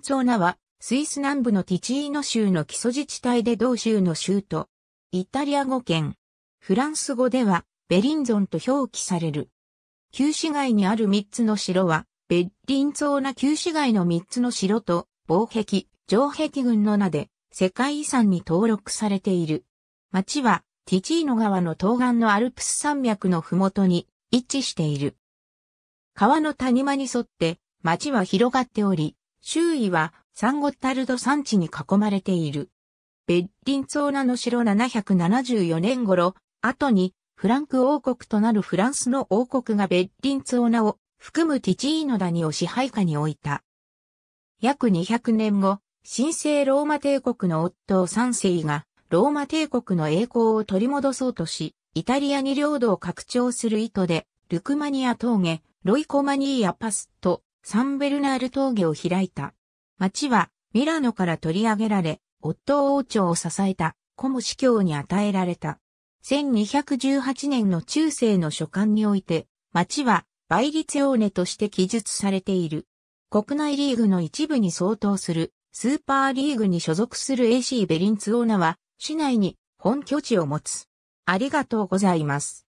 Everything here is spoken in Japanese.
ツォーナは、スイス南部のティチーノ州の基礎自治体で同州の州都。イタリア語圏。フランス語では、ベリンゾンと表記される。旧市街にある3つの城は、ベッリンツォーナ旧市街の3つの城と、防壁、城壁群の名で、世界遺産に登録されている。町は、ティチーノ川の東岸のアルプス山脈のふもとに位置している。川の谷間に沿って、町は広がっており、周囲はサンゴタルド山地に囲まれている。ベッリンツォーナの城774年頃、後にフランク王国となるフランスの王国がベッリンツォーナを含むティチーノ谷を支配下に置いた。約200年後、神聖ローマ帝国のオットー3世がローマ帝国の栄光を取り戻そうとし、イタリアに領土を拡張する意図で、ルクマニア峠、ロイコマニーアパスとサンベルナール峠を開いた。町はミラノから取り上げられ、オットー王朝を支えたコモ司教に与えられた。1218年の中世の書簡において、町はバイリツォーネとして記述されている。国内リーグの一部に相当するスーパーリーグに所属する AC ベリンツォーナは、市内に本拠地を持つ。ありがとうございます。